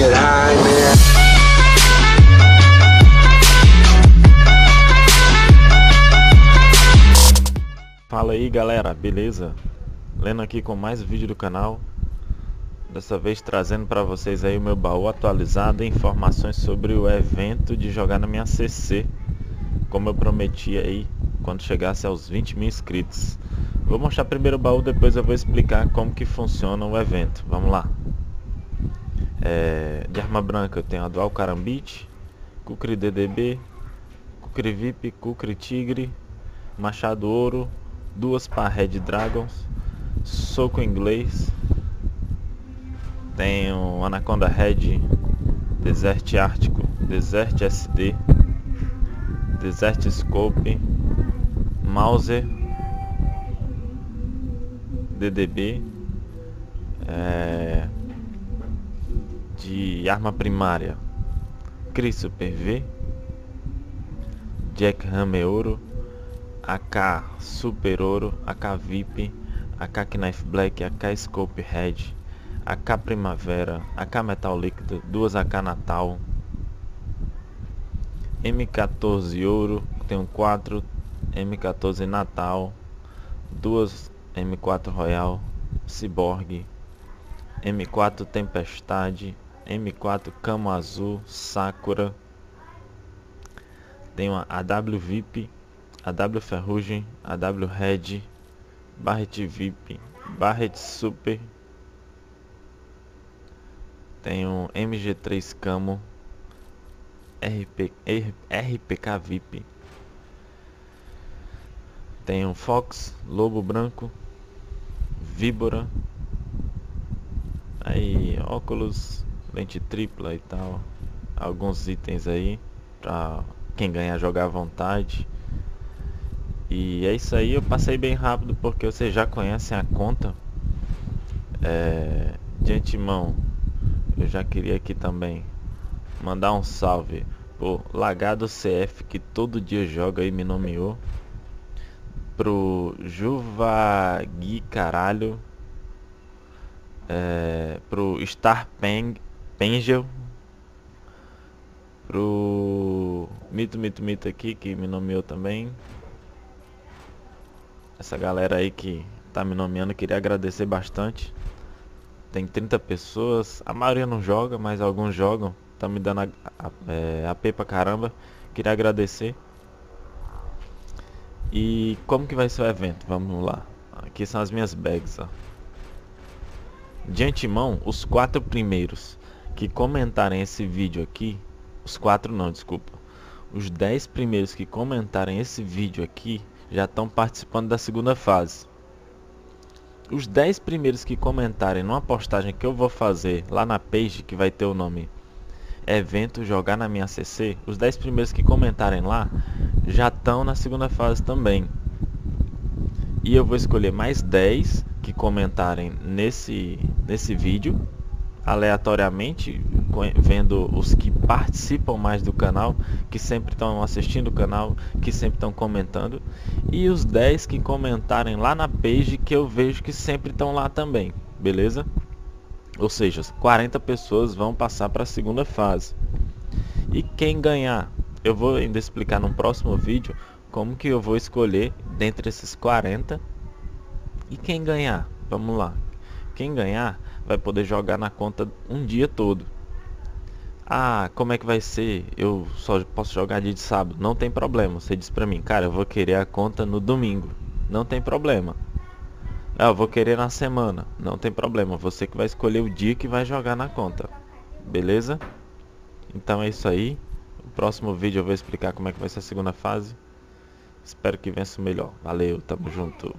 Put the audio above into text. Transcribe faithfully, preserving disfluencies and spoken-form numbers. get high, man. Fala aí galera, beleza? Lennon aqui com mais vídeo do canal. Dessa vez trazendo para vocês aí o meu baú atualizado e informações sobre o evento de jogar na minha C C, como eu prometi aí quando chegasse aos vinte mil inscritos. Vou mostrar primeiro o baú, depois eu vou explicar como que funciona o evento. Vamos lá. É, de arma branca eu tenho a Dual Karambit, Kukri D D B, Kukri V I P, Kukri Tigre, Machado Ouro, duas para Red Dragons, Soco Inglês, tenho Anaconda Red, Desert Ártico, Desert S D, Desert Scope, Mauser, D D B, é, de arma primária, Cris Super V, Jack Hammer Ouro, A K Super Ouro, A K V I P, A K Knife Black, A K Scope Red, A K Primavera, A K Metal Líquido, duas A K Natal, M quatorze Ouro, tenho quatro, M quatorze Natal, duas M quatro Royal Cyborg, M quatro Tempestade, M quatro Camo Azul Sakura, tenho a AW VIP, AW Ferrugem, AW Red, Barret V I P, Barret Super, tenho M G três Camo, RP, R, R P K V I P, tenho Fox, Lobo Branco, Víbora, aí óculos, lente tripla e tal, alguns itens aí pra quem ganhar jogar à vontade. E é isso aí, eu passei bem rápido porque vocês já conhecem a conta. É, de antemão, eu já queria aqui também mandar um salve pro Lagado C F, que todo dia joga e me nomeou, pro Juvagui Caralho, é, pro Star Peng, Pengel, pro Mito Mito Mito aqui, que me nomeou também. Essa galera aí que tá me nomeando, queria agradecer bastante. Tem trinta pessoas, a maioria não joga, mas alguns jogam. Tá me dando a, a, é, A P pra caramba, queria agradecer. E como que vai ser o evento? Vamos lá. Aqui são as minhas bags, ó. De antemão, os quatro primeiros que comentarem esse vídeo aqui, os quatro não, desculpa, os dez primeiros que comentarem esse vídeo aqui já estão participando da segunda fase. Os dez primeiros que comentarem numa postagem que eu vou fazer lá na page, que vai ter o nome Evento Jogar na Minha C C, os dez primeiros que comentarem lá já estão na segunda fase também. E eu vou escolher mais dez que comentarem nesse, nesse vídeo, aleatoriamente, vendo os que participam mais do canal, que sempre estão assistindo o canal, que sempre estão comentando, e os dez que comentarem lá na page, que eu vejo que sempre estão lá também, beleza? Ou seja, quarenta pessoas vão passar para a segunda fase. E quem ganhar, eu vou ainda explicar no próximo vídeo como que eu vou escolher dentre esses quarenta. E quem ganhar, vamos lá, quem ganhar vai poder jogar na conta um dia todo. Ah, como é que vai ser? Eu só posso jogar dia de sábado. Não tem problema. Você diz pra mim, cara, eu vou querer a conta no domingo. Não tem problema. Ah, eu vou querer na semana. Não tem problema. Você que vai escolher o dia que vai jogar na conta. Beleza? Então é isso aí. No próximo vídeo eu vou explicar como é que vai ser a segunda fase. Espero que vença o melhor. Valeu, tamo junto.